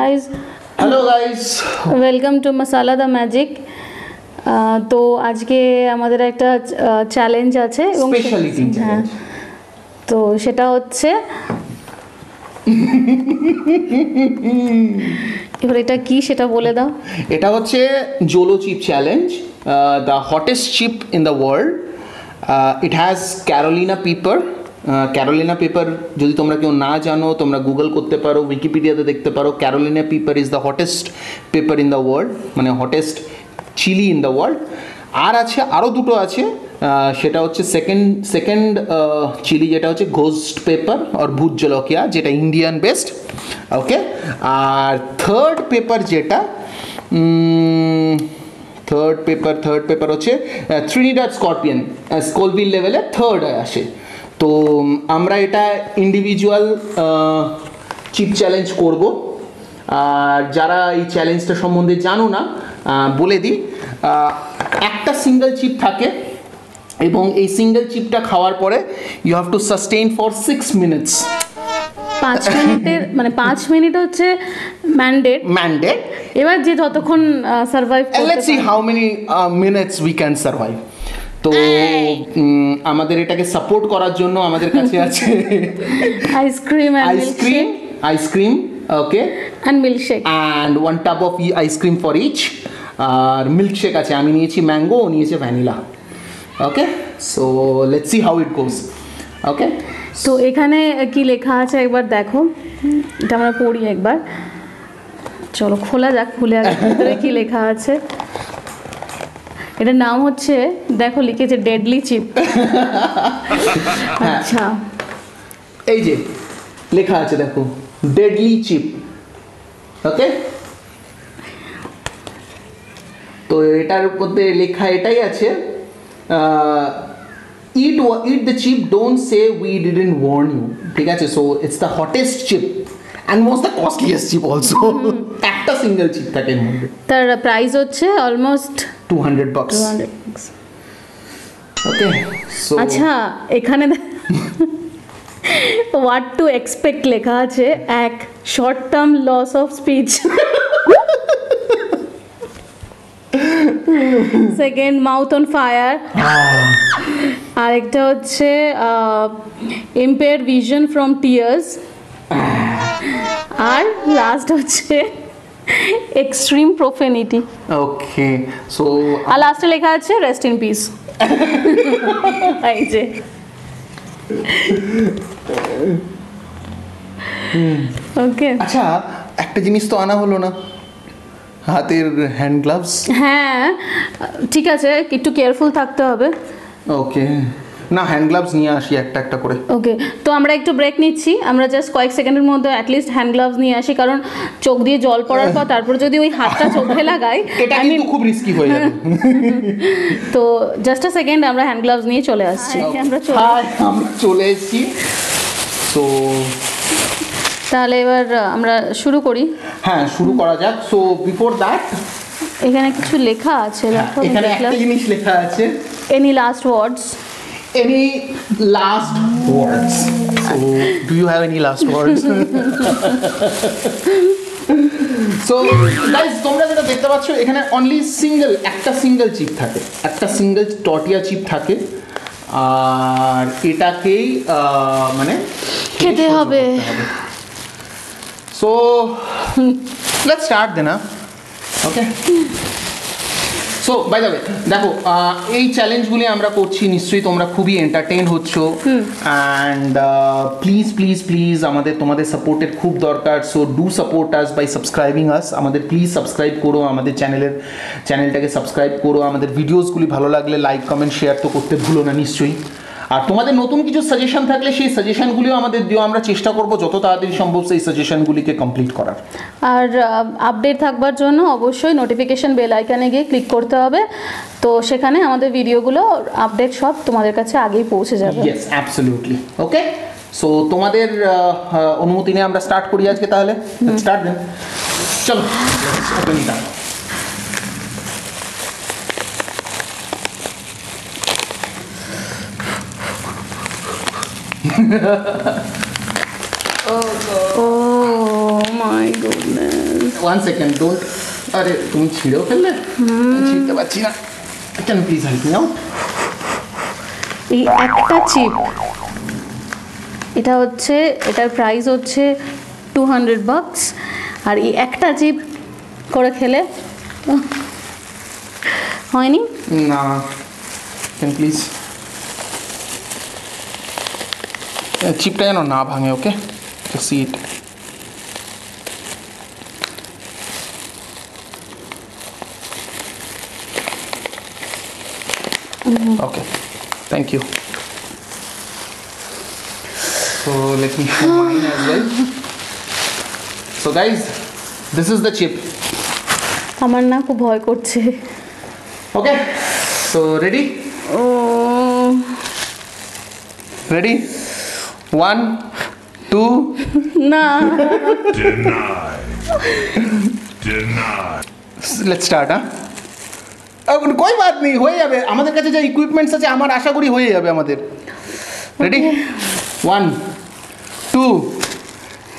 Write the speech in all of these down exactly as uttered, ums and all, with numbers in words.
guys. Hello guys. Welcome to Masala da Magic. तो आज के हमारे एक टा challenge आचे. Special eating challenge. तो शेटा होते इपर एटा की शेटा बोले दाओ. एटा होते जोलो chip challenge, uh, the hottest chip in the world. Uh, it has Carolina Reaper. Carolina pepper जो तुम्हारा क्यों ना जानो तुम्हारा गूगल करते पारो विकिपीडिया तो देखते पारो Carolina pepper is the hottest pepper in the world माने hottest chili in the world और आछे आरो दुटो आछे सेटा होच्छे सेकेंड सेकेंड चिली जेटा होच्छे घोस्ट पेपर और भूत जलोकिया जेटा इंडियन बेस्ड ओके और थर्ड पेपर जेटा थर्ड पेपर थर्ड पेपर होच्छे ट्रिनिडाड स्कर्पियन स्कोविल लेवले थर्ड आछे तो आमरा एटा इंडिविजुअल चिप चैलेंज करब और जारा ये चैलेंजटा सम्बन्धे जानो ना बोले दी एक सिंगल चिप थाके एबं ए सिंगल चिपटा खावार परे you have to sustain for six minutes पाँच मिनट माने पाँच मिनट होच्छे मैंडेट मैंडेट एबार जे जतक्षण सर्वाइव करते let's see how many minutes we can survive तो आमादेर एटाके सपोर्ट करार जोन्नो आमादेर काछे आछे ice cream ice cream ice cream okay and milkshake and one tub of ice cream for each और मिल्कशेक आछे आमी नियेछि मैंगो ओ नियेछि vanilla okay so let's see how it goes okay तो एखाने कि लेखा आछे एकबार देखो एटा आमरा पढ़ी एकबार चलो खोला जाक खुले आगे भितरे कि लेखा आछे এটার নাম হচ্ছে দেখো লিখেছে ডেডলি চিপ আচ্ছা এই যে লেখা আছে দেখো ডেডলি চিপ ওকে তো এটার উপরে লেখা এটাই আছে eat eat the chip don't say we didn't warn you ঠিক আছে so it's the hottest chip and most the costliest chip also একটা সিঙ্গেল চিপ থাকে তার প্রাইস হচ্ছে almost two hundred bucks two hundred bucks okay so আচ্ছা এখানে what to expect লেখা আছে এক short term loss of speech second mouth on fire আর একটা হচ্ছে impaired vision from tears আর লাস্ট হচ্ছে extreme profanity okay so আর লাস্টে লেখা আছে rest in peace এই যে okay আচ্ছা একটা জিনিস তো আনা হলো না হাতের হ্যান্ড গ্লাভস হ্যাঁ ঠিক আছে একটু কেয়ারফুল থাকতে হবে okay না হ্যান্ড গ্লাভস নিয়ে আসি একটা একটা করে ওকে তো আমরা একটু ব্রেক নিচ্ছি আমরা জাস্ট কয়েক সেকেন্ডের মধ্যে অ্যাট লিস্ট হ্যান্ড গ্লাভস নিয়ে আসি কারণ চোখ দিয়ে জল পড়ার পর তারপর যদি ওই হাতটা চোখে লাগায় এটা কিন্তু খুব রিস্কি হয়ে যাবে তো জাস্ট আ সেকেন্ড আমরা হ্যান্ড গ্লাভস নিয়ে চলে আসছি আমরা চলে আমরা চলে এসেছি তো তাহলে এবার আমরা শুরু করি হ্যাঁ শুরু করা যাক সো বিফোর দ্যাট এখানে কিছু লেখা আছে এখানে একটা জিনিস লেখা আছে any last words Any last words? So, do you have any last words? so, guys, তোমরা যেটা দেখতে পাচ্ছ এখানে only single একটা single chip থাকে, একটা single tortilla chip থাকে, আর এটাকে মানে খেতে হবে। So, let's start then, okay? So, by the way, দেখো এই চ্যালেঞ্জগুলি আমরা করছি নিশ্চয়ই তোমরা খুবই এন্টারটেইন হচ্ছো অ্যান্ড প্লিজ প্লিজ প্লিজ আমাদের তোমাদের সাপোর্টের খুব দরকার so do support us by subscribing us আমাদের প্লিজ সাবস্ক্রাইব করো আমাদের চ্যানেলের চ্যানেলটাকে সাবস্ক্রাইব করো আমাদের ভিডিওসগুলি ভালো লাগলে লাইক কমেন্ট শেয়ার তো করতে ভুলো না নিশ্চয়ই আর তোমাদের নতুন কিছু সাজেশন থাকলে সেই সাজেশনগুলিও আমাদের দিও আমরা চেষ্টা করব যত তাড়াতাড়ি সম্ভব সেই সাজেশনগুলিকে কমপ্লিট করার আর আপডেট থাকবার জন্য অবশ্যই নোটিফিকেশন বেল আইকনে গিয়ে ক্লিক করতে হবে তো সেখানে আমাদের ভিডিওগুলো আপডেট সব তোমাদের কাছে আগেই পৌঁছে যাবে यस অ্যাবসলিউটলি ওকে সো তোমাদের অনুমতি নিয়ে আমরা স্টার্ট করি আজকে তাহলে স্টার্ট দেন চলো এটা oh, God. oh my goodness one second don't. अरे तुम छीड़ो पहले, छीड़ते बाद छीना। Can please help me out. এই একটা চিপ, এটা হচ্ছে, এটার প্রাইস হচ্ছে টু হান্ড্রেড বাকস। আর এই একটা চিপ করে খেলে হয়নি না। ক্যান প্লিজ চিপটা যেন না ভাঙে। Okay see it. Okay, thank you. So let me show mine as well. So guys, this is the chip. আমার না খুব ভয় করছে। Okay, so ready? Oh. Ready? One, two. No. Deny. Deny. Let's start, huh? कोई बात नहीं, হয়ে যাবে। আমাদের কাছে যে ইকুইপমেন্টস আছে আমার আশা করি হয়ে যাবে আমাদের। Ready one two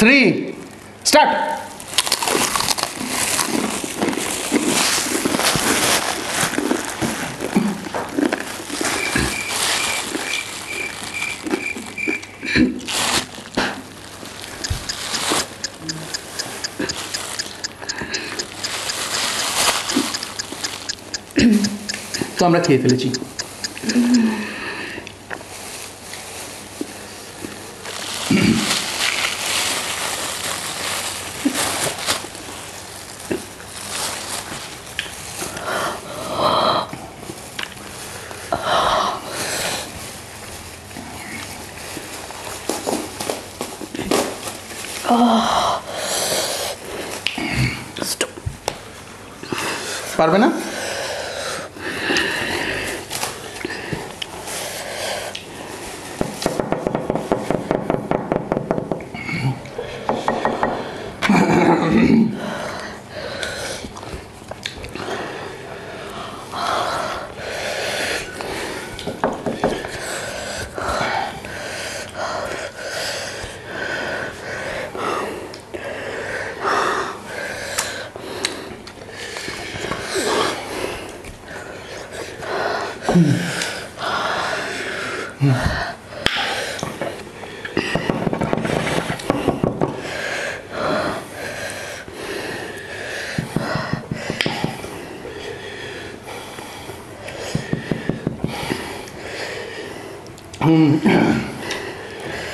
three start. तो আমরা খেয়ে ফেলেছি। পারবে না?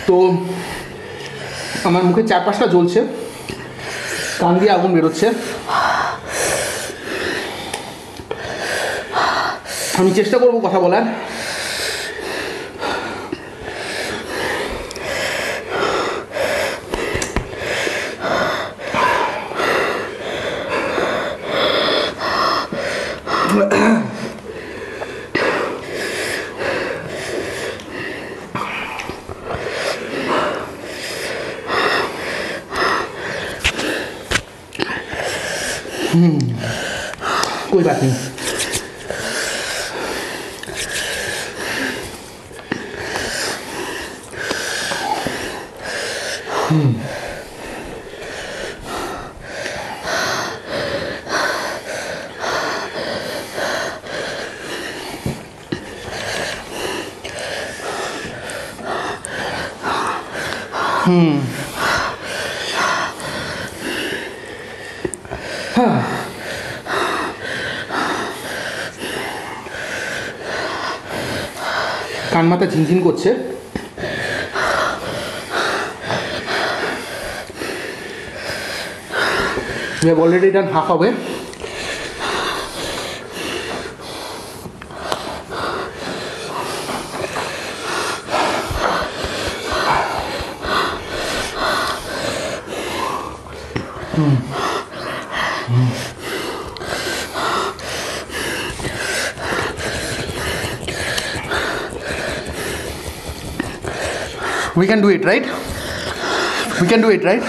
তো আমার মুখে চার পাঁচটা জ্বলছে, কান দিয়ে আগুন বেরোচ্ছে। আমি চেষ্টা করবো কথা বলার। कोई बात नहीं। কান মাথা ঝিনঝিন করছে। We have already done half away. We can do it, right? We can do it, right?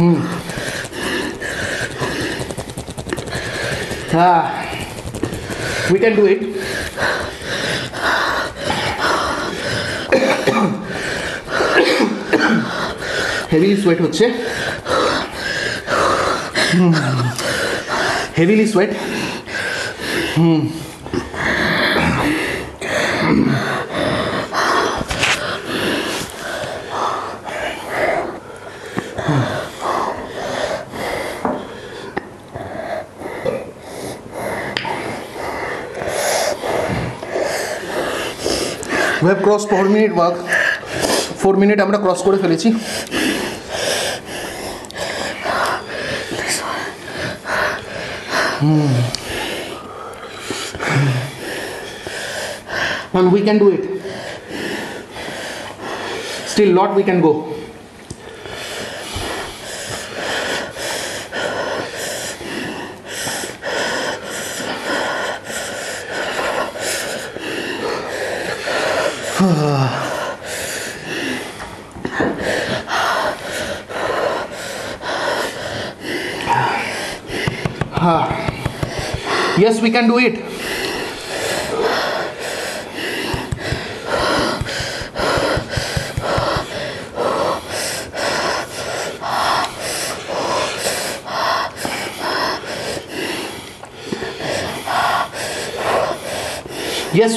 Hmm. Ah. We can do it. Heavy sweat হচ্ছে, heavily sweat. Hmm We have crossed four minute mark. Four minute আমরা cross করে ফেলেছি। And we can do it. Still lot we can go. Yes, we can do it. Yes,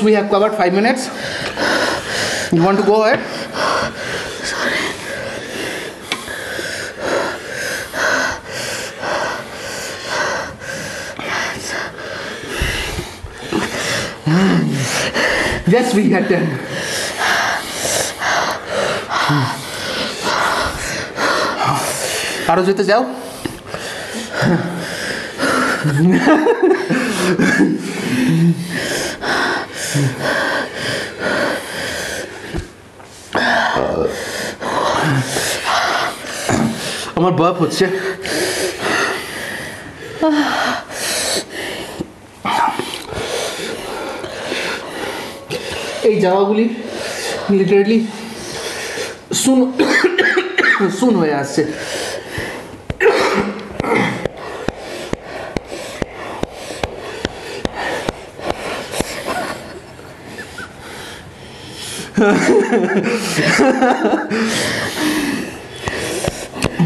we have covered five minutes. You want to go ahead? Sorry. Yes, we had ten. Aro jete jao. আমার বাপ হচ্ছে এই জায়গাগুলি literally সুন সুন হয়ে আসছে।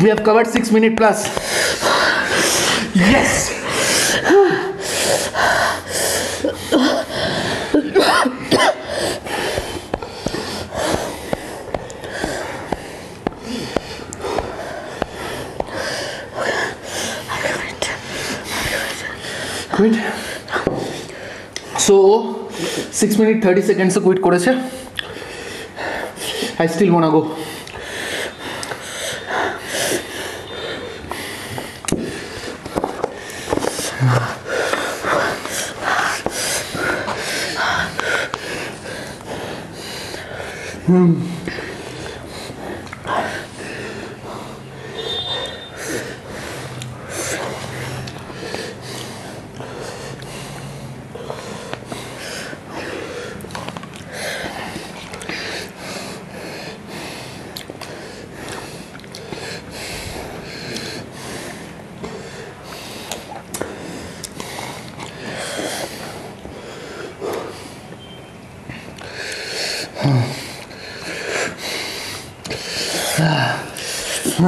We have covered six minutes plus. Yes. Quit. So six minutes thirty seconds quit koreche. I still wanna go. Hmm.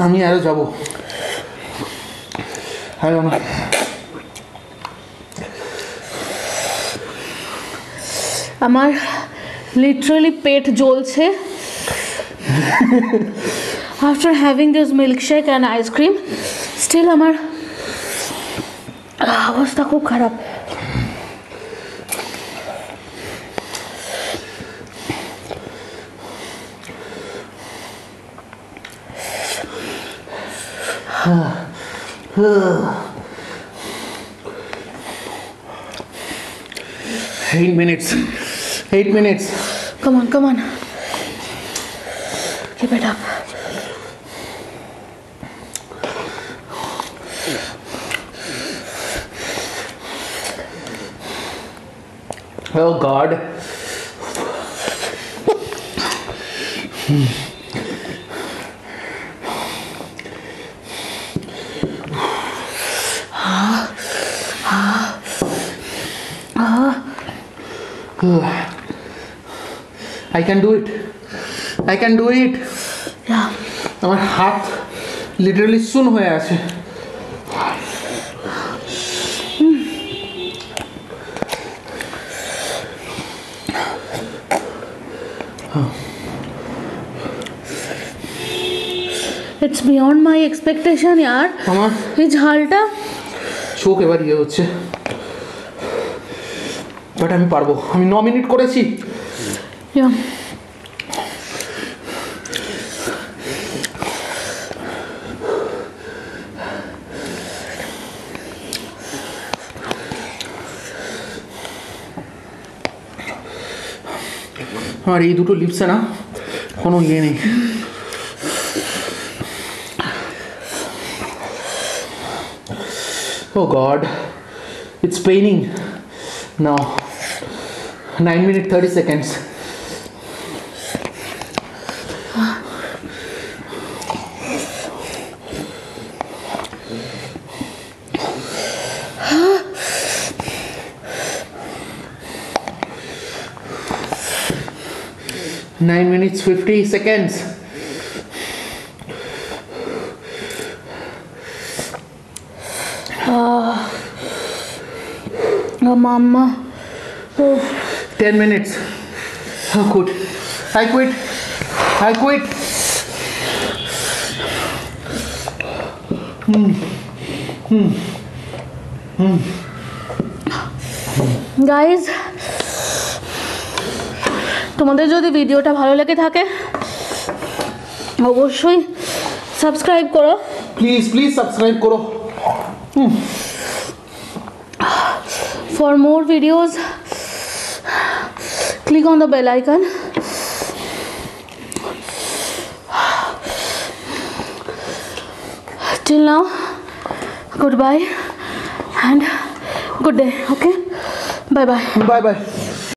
আমি আরো যাবো। হ্যাঁ আমার আমার লিটারালি পেট জ্বলছে। After having this milkshake and ice cream still আমার অবস্থা খুব খারাপ। Eight minutes. Eight minutes. Come on, come on. Keep it up. Oh God. Hmm. I can do it. I can do it. Yeah. আমার হাত literally সুন হয়ে আছে। It's beyond my expectation यार। আমার এই ঝালটা শোক এবার ইয়ে হচ্ছে। বাট আমি পারবো। আমি নয় মিনিট করেছি। Yeah. और ये दुटो लिप्स है ना कोनो ये नहीं oh god it's paining now nine minute thirty seconds nine minutes fifty seconds ah uh, oh mama oh. ten minutes oh good i quit i quit hmm hmm hmm guys तुम्हारे जो video भालो लेगे थाके अवश्य subscribe करो please please subscribe करो For more videos, click on the bell icon. Till now, goodbye and good day. Okay, bye bye. Bye bye.